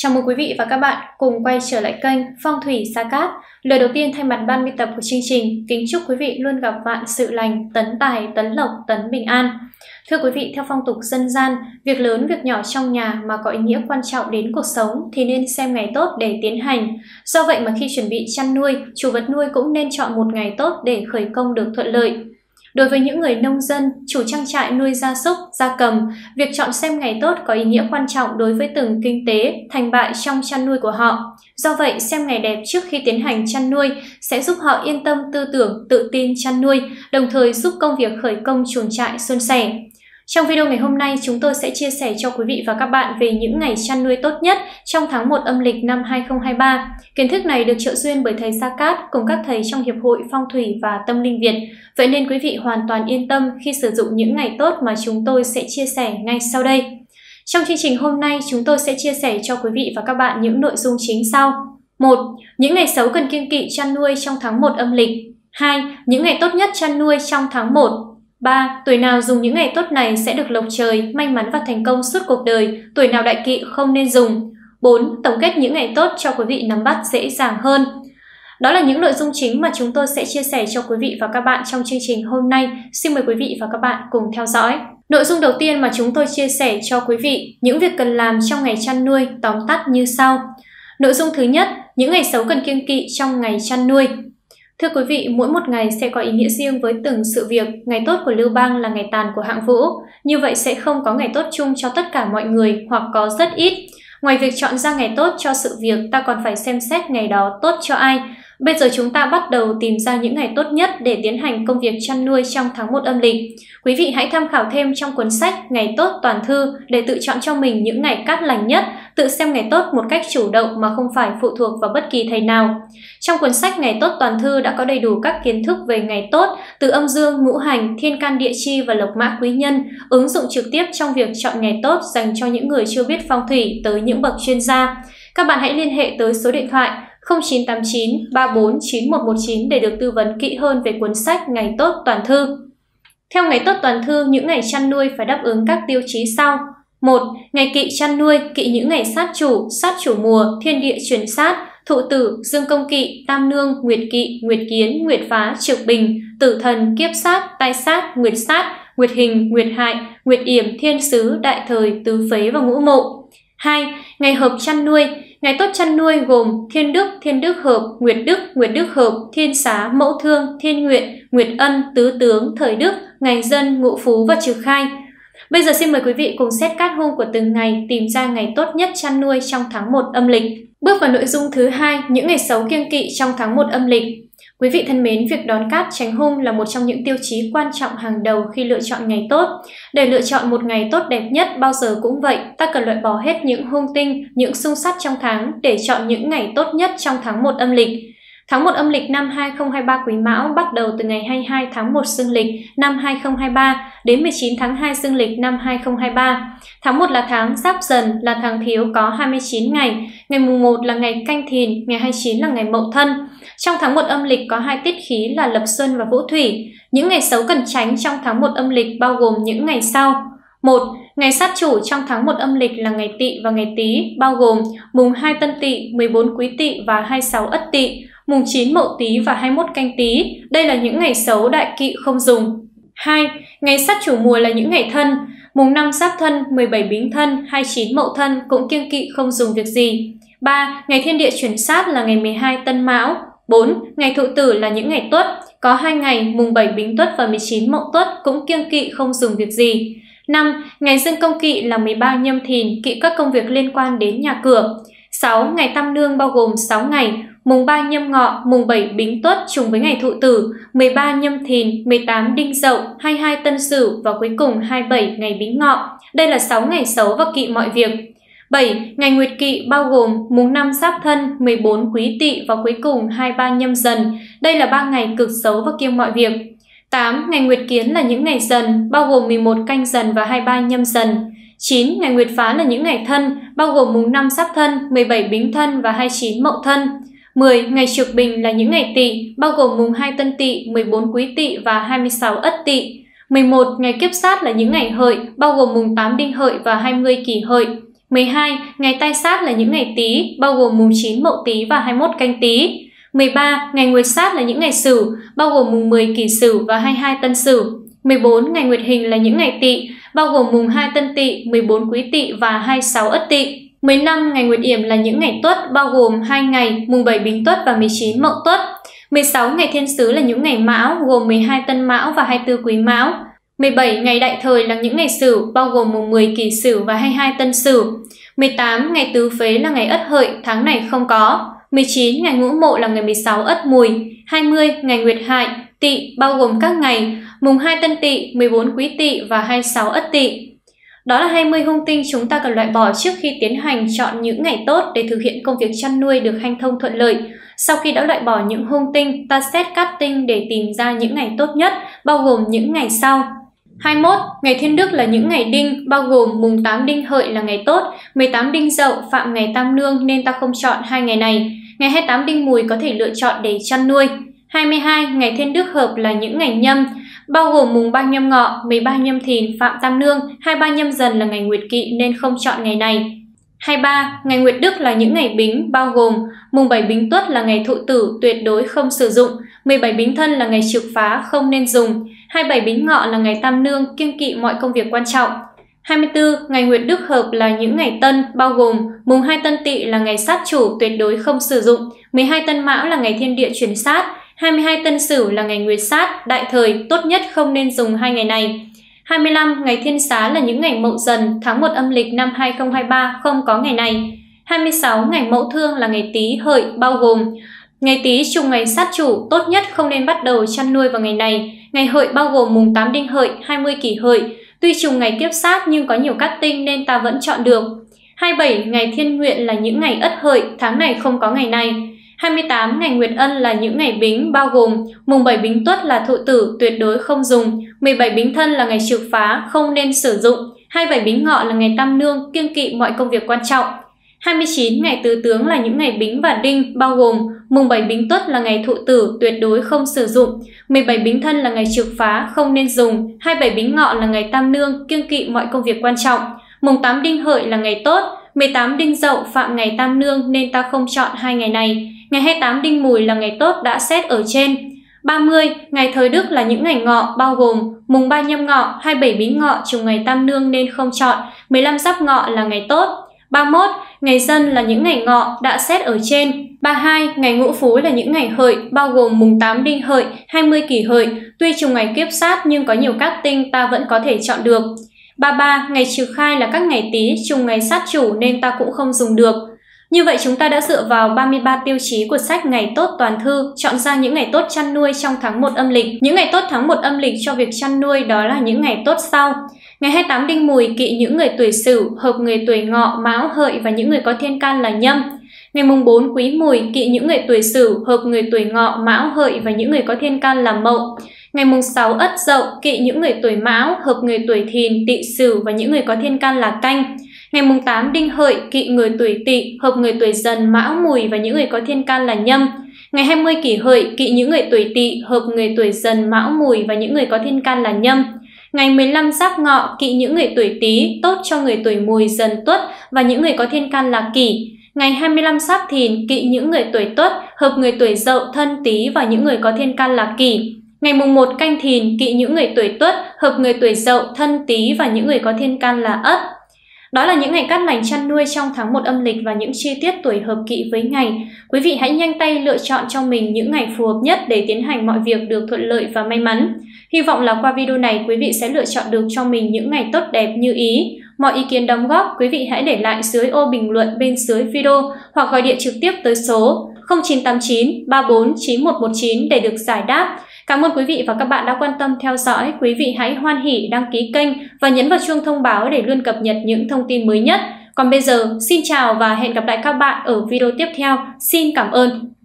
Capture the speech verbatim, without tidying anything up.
Chào mừng quý vị và các bạn cùng quay trở lại kênh Phong Thủy Gia Cát. Lời đầu tiên thay mặt ban biên tập của chương trình, kính chúc quý vị luôn gặp vạn sự lành, tấn tài, tấn lộc, tấn bình an. Thưa quý vị, theo phong tục dân gian, việc lớn việc nhỏ trong nhà mà có ý nghĩa quan trọng đến cuộc sống thì nên xem ngày tốt để tiến hành. Do vậy mà khi chuẩn bị chăn nuôi, chủ vật nuôi cũng nên chọn một ngày tốt để khởi công được thuận lợi. Đối với những người nông dân, chủ trang trại nuôi gia súc, gia cầm, việc chọn xem ngày tốt có ý nghĩa quan trọng đối với từng kinh tế, thành bại trong chăn nuôi của họ. Do vậy, xem ngày đẹp trước khi tiến hành chăn nuôi sẽ giúp họ yên tâm tư tưởng, tự tin chăn nuôi, đồng thời giúp công việc khởi công chuồng trại suôn sẻ. Trong video ngày hôm nay, chúng tôi sẽ chia sẻ cho quý vị và các bạn về những ngày chăn nuôi tốt nhất trong tháng một âm lịch năm hai không hai ba. Kiến thức này được trợ duyên bởi thầy Gia Cát cùng các thầy trong Hiệp hội Phong Thủy và Tâm linh Việt. Vậy nên quý vị hoàn toàn yên tâm khi sử dụng những ngày tốt mà chúng tôi sẽ chia sẻ ngay sau đây. Trong chương trình hôm nay, chúng tôi sẽ chia sẻ cho quý vị và các bạn những nội dung chính sau. một. Những ngày xấu cần kiêng kỵ chăn nuôi trong tháng một âm lịch. hai. Những ngày tốt nhất chăn nuôi trong tháng một. ba. Tuổi nào dùng những ngày tốt này sẽ được lộc trời, may mắn và thành công suốt cuộc đời, tuổi nào đại kỵ không nên dùng. bốn. Tổng kết những ngày tốt cho quý vị nắm bắt dễ dàng hơn. Đó là những nội dung chính mà chúng tôi sẽ chia sẻ cho quý vị và các bạn trong chương trình hôm nay. Xin mời quý vị và các bạn cùng theo dõi. Nội dung đầu tiên mà chúng tôi chia sẻ cho quý vị, những việc cần làm trong ngày chăn nuôi tóm tắt như sau. Nội dung thứ nhất, những ngày xấu cần kiêng kỵ trong ngày chăn nuôi. Thưa quý vị, mỗi một ngày sẽ có ý nghĩa riêng với từng sự việc. Ngày tốt của Lưu Bang là ngày tàn của Hạng Vũ. Như vậy sẽ không có ngày tốt chung cho tất cả mọi người hoặc có rất ít. Ngoài việc chọn ra ngày tốt cho sự việc, ta còn phải xem xét ngày đó tốt cho ai. Bây giờ chúng ta bắt đầu tìm ra những ngày tốt nhất để tiến hành công việc chăn nuôi trong tháng một âm lịch. Quý vị hãy tham khảo thêm trong cuốn sách Ngày tốt toàn thư để tự chọn cho mình những ngày cát lành nhất, tự xem ngày tốt một cách chủ động mà không phải phụ thuộc vào bất kỳ thầy nào. Trong cuốn sách Ngày tốt toàn thư đã có đầy đủ các kiến thức về ngày tốt, từ âm dương, ngũ hành, thiên can địa chi và lộc mã quý nhân, ứng dụng trực tiếp trong việc chọn ngày tốt dành cho những người chưa biết phong thủy tới những bậc chuyên gia. Các bạn hãy liên hệ tới số điện thoại không chín tám chín ba bốn chín một một chín để được tư vấn kỹ hơn về cuốn sách Ngày tốt toàn thư. Theo Ngày tốt toàn thư, những ngày chăn nuôi phải đáp ứng các tiêu chí sau. một. Ngày kỵ chăn nuôi, kỵ những ngày sát chủ, sát chủ mùa, thiên địa chuyển sát, thụ tử, dương công kỵ, tam nương, nguyệt kỵ, nguyệt kiến, nguyệt phá, trực bình, tử thần, kiếp sát, tai sát, nguyệt sát, nguyệt hình, nguyệt hại, nguyệt yểm, thiên sứ, đại thời, tứ phế và ngũ mộ. hai. Ngày hợp chăn nuôi. Ngày tốt chăn nuôi gồm thiên đức, thiên đức hợp, nguyệt đức, nguyệt đức hợp, thiên xá, mẫu thương, thiên nguyện, nguyệt ân, tứ tướng, thời đức, ngày dân, ngũ phú và trừ khai. Bây giờ xin mời quý vị cùng xét cát hung của từng ngày, tìm ra ngày tốt nhất chăn nuôi trong tháng một âm lịch. Bước vào nội dung thứ hai, những ngày xấu kiêng kỵ trong tháng một âm lịch. Quý vị thân mến, việc đón cát tránh hung là một trong những tiêu chí quan trọng hàng đầu khi lựa chọn ngày tốt. Để lựa chọn một ngày tốt đẹp nhất bao giờ cũng vậy, ta cần loại bỏ hết những hung tinh, những xung sát trong tháng để chọn những ngày tốt nhất trong tháng một âm lịch. Tháng một âm lịch năm hai không hai ba Quý Mão bắt đầu từ ngày hai mươi hai tháng một dương lịch năm hai không hai ba đến mười chín tháng hai dương lịch năm hai không hai ba. Tháng một là tháng Giáp Dần, là tháng thiếu có hai mươi chín ngày. Ngày mùng một là ngày Canh Thìn, ngày hai mươi chín là ngày Mậu Thân. Trong tháng một âm lịch có hai tiết khí là Lập Xuân và Vũ Thủy. Những ngày xấu cần tránh trong tháng một âm lịch bao gồm những ngày sau. một. Ngày sát chủ trong tháng một âm lịch là ngày Tỵ và ngày Tý, bao gồm mùng hai Tân Tỵ, mười bốn Quý Tỵ và hai mươi sáu Ất Tỵ, mùng chín Mậu Tý và hai mươi mốt Canh Tý. Đây là những ngày xấu đại kỵ không dùng. hai. Ngày sát chủ mùa là những ngày Thân, mùng năm Giáp Thân, mười bảy Bính Thân, hai mươi chín Mậu Thân cũng kiêng kỵ không dùng việc gì. ba. Ngày thiên địa chuyển sát là ngày mười hai Tân Mão. bốn. Ngày thụ tử là những ngày Tuất, có hai ngày mùng bảy Bính Tuất và mười chín Mậu Tuất cũng kiêng kỵ không dùng việc gì. năm. Ngày dương công kỵ là mười ba Nhâm Thìn, kỵ các công việc liên quan đến nhà cửa. sáu. Ngày tam nương bao gồm sáu ngày, mùng ba Nhâm Ngọ, mùng bảy Bính Tuất trùng với ngày thụ tử, mười ba Nhâm Thìn, mười tám Đinh Dậu, hai mươi hai Tân Sửu và cuối cùng hai mươi bảy ngày Bính Ngọ. Đây là sáu ngày xấu và kỵ mọi việc. bảy. Ngày nguyệt kỵ bao gồm mùng năm Giáp Thân, mười bốn Quý Tỵ và cuối cùng hai mươi ba Nhâm Dần. Đây là ba ngày cực xấu và kiêng mọi việc. tám. Ngày nguyệt kiến là những ngày Dần, bao gồm mười một Canh Dần và hai mươi ba Nhâm Dần. chín. Ngày nguyệt phá là những ngày Thân, bao gồm mùng năm Giáp Thân, mười bảy Bính Thân và hai mươi chín Mậu Thân. mười. Ngày trực bình là những ngày Tỵ, bao gồm mùng hai Tân Tỵ, mười bốn Quý Tỵ và hai mươi sáu Ất Tỵ. mười một. Ngày kiếp sát là những ngày Hợi, bao gồm mùng tám Đinh Hợi và hai mươi Kỷ Hợi. mười hai. Ngày tai sát là những ngày Tý, bao gồm mùng chín Mậu Tý và hai mươi mốt Canh Tý. mười ba. Ngày Nguyệt sát là những ngày Sửu, bao gồm mùng mười Kỷ Sửu và hai mươi hai Tân Sửu. mười bốn. Ngày Nguyệt hình là những ngày Tỵ, bao gồm mùng hai Tân Tỵ, mười bốn Quý Tỵ và hai mươi sáu Ất Tỵ. mười lăm. Ngày Nguyệt yểm là những ngày Tuất, bao gồm hai ngày mùng bảy Bính Tuất và mười chín Mậu Tuất. mười sáu. Ngày Thiên Sứ là những ngày Mão, gồm mười hai Tân Mão và hai mươi tư Quý Mão. mười bảy. Ngày Đại Thời là những ngày Sửu, bao gồm mùng mười Kỷ Sửu và hai mươi hai Tân Sửu. mười tám. Ngày Tứ Phế là ngày Ất Hợi, tháng này không có. mười chín. Ngày Ngũ Mộ là ngày mười sáu Ất Mùi. hai mươi. Ngày Nguyệt hại, Tỵ, bao gồm các ngày mùng hai Tân Tỵ, mười bốn Quý Tỵ và hai mươi sáu Ất Tỵ. Đó là hai mươi hung tinh chúng ta cần loại bỏ trước khi tiến hành chọn những ngày tốt để thực hiện công việc chăn nuôi được hanh thông thuận lợi. Sau khi đã loại bỏ những hung tinh, ta xét các tinh để tìm ra những ngày tốt nhất, bao gồm những ngày sau. hai mươi mốt. Ngày Thiên Đức là những ngày Đinh, bao gồm mùng tám Đinh Hợi là ngày tốt, mười tám Đinh Dậu phạm ngày Tam Nương nên ta không chọn hai ngày này. Ngày hai mươi tám Đinh Mùi có thể lựa chọn để chăn nuôi. hai mươi hai. Ngày Thiên Đức hợp là những ngày Nhâm, bao gồm mùng ba Nhâm Ngọ, mười ba Nhâm Thìn phạm Tam Nương, hai mươi ba Nhâm Dần là ngày Nguyệt Kỵ nên không chọn ngày này. hai mươi ba. Ngày Nguyệt Đức là những ngày Bính, bao gồm mùng bảy Bính Tuất là ngày Thụ Tử, tuyệt đối không sử dụng, mười bảy Bính Thân là ngày Trực Phá, không nên dùng, hai mươi bảy Bính Ngọ là ngày Tam Nương, kiêng kỵ mọi công việc quan trọng. hai mươi tư. Ngày Nguyệt Đức hợp là những ngày Tân, bao gồm mùng hai Tân Tỵ là ngày Sát Chủ, tuyệt đối không sử dụng, mười hai Tân Mão là ngày Thiên Địa chuyển sát, hai mươi hai Tân Sửu là ngày Nguyệt sát, đại thời tốt nhất không nên dùng hai ngày này. hai mươi lăm. Ngày Thiên Xá là những ngày Mậu Dần, tháng một âm lịch năm hai không hai ba, không có ngày này. hai mươi sáu. Ngày Mậu Thương là ngày Tý Hợi, bao gồm ngày Tý trùng ngày Sát Chủ, tốt nhất không nên bắt đầu chăn nuôi vào ngày này. Ngày Hợi bao gồm mùng tám Đinh Hợi, hai mươi Kỷ Hợi, tuy trùng ngày Kiếp Sát nhưng có nhiều cát tinh nên ta vẫn chọn được. hai mươi bảy. Ngày Thiên Nguyện là những ngày Ất Hợi, tháng này không có ngày này. hai mươi tám. Ngày Nguyệt Ân là những ngày Bính, bao gồm mùng bảy Bính Tuất là Thụ Tử, tuyệt đối không dùng, mười bảy Bính Thân là ngày Trực Phá, không nên sử dụng, hai mươi bảy Bính Ngọ là ngày Tam Nương, kiêng kỵ mọi công việc quan trọng. hai mươi chín. Ngày Tứ Tướng là những ngày Bính và Đinh, bao gồm mùng bảy Bính Tuất là ngày Thụ Tử, tuyệt đối không sử dụng, mười bảy Bính Thân là ngày Trực Phá, không nên dùng, hai mươi bảy Bính Ngọ là ngày Tam Nương, kiêng kỵ mọi công việc quan trọng. Mùng tám Đinh Hợi là ngày tốt, mười tám Đinh Dậu phạm ngày Tam Nương nên ta không chọn hai ngày này. Ngày hai mươi tám Đinh Mùi là ngày tốt đã xét ở trên. ba mươi. Ngày Thời Đức là những ngày Ngọ, bao gồm mùng ba Nhâm Ngọ, hai mươi bảy Bính Ngọ trùng ngày Tam Nương nên không chọn, mười lăm Giáp Ngọ là ngày tốt. ba mươi mốt. Ngày Dân là những ngày Ngọ đã xét ở trên. ba mươi hai. Ngày Ngũ Phú là những ngày Hợi, bao gồm mùng tám Đinh Hợi, hai mươi Kỷ Hợi, tuy trùng ngày Kiếp Sát nhưng có nhiều cát tinh ta vẫn có thể chọn được. ba mươi ba. Ngày Trừ Khai là các ngày Tý trùng ngày Sát Chủ nên ta cũng không dùng được. Như vậy chúng ta đã dựa vào ba mươi ba tiêu chí của sách Ngày tốt toàn thư chọn ra những ngày tốt chăn nuôi trong tháng một âm lịch. Những ngày tốt tháng một âm lịch cho việc chăn nuôi đó là những ngày tốt sau. Ngày hai mươi tám Đinh Mùi kỵ những người tuổi Sửu, hợp người tuổi Ngọ, Mão, Hợi và những người có thiên can là Nhâm. Ngày mùng bốn Quý Mùi kỵ những người tuổi Sửu, hợp người tuổi Ngọ, Mão, Hợi và những người có thiên can là Mậu. Ngày mùng sáu Ất Dậu kỵ những người tuổi Mão, hợp người tuổi Thìn, Tỵ, Sửu và những người có thiên can là Canh. Ngày mùng tám Đinh Hợi kỵ người tuổi Tỵ, hợp người tuổi Dần, Mão, Mùi và những người có thiên can là Nhâm. Ngày hai mươi Kỷ Hợi kỵ những người tuổi Tỵ, hợp người tuổi Dần, Mão, Mùi và những người có thiên can là Nhâm. Ngày mười lăm Giáp Ngọ kỵ những người tuổi Tý, tốt cho người tuổi Mùi, Dần, Tuất và những người có thiên can là Kỷ. Ngày hai mươi lăm Giáp Thìn kỵ những người tuổi Tuất, hợp người tuổi Dậu, Thân, Tý và những người có thiên can là Kỷ. Ngày mùng một Canh Thìn kỵ những người tuổi Tuất, hợp người tuổi Dậu, Thân, Tý và những người có thiên can là Ất. Đó là những ngày cát lành chăn nuôi trong tháng một âm lịch và những chi tiết tuổi hợp kỵ với ngày. Quý vị hãy nhanh tay lựa chọn cho mình những ngày phù hợp nhất để tiến hành mọi việc được thuận lợi và may mắn. Hy vọng là qua video này quý vị sẽ lựa chọn được cho mình những ngày tốt đẹp như ý. Mọi ý kiến đóng góp quý vị hãy để lại dưới ô bình luận bên dưới video hoặc gọi điện trực tiếp tới số không chín tám chín ba bốn chín một một chín để được giải đáp. Cảm ơn quý vị và các bạn đã quan tâm theo dõi. Quý vị hãy hoan hỉ đăng ký kênh và nhấn vào chuông thông báo để luôn cập nhật những thông tin mới nhất. Còn bây giờ, xin chào và hẹn gặp lại các bạn ở video tiếp theo. Xin cảm ơn.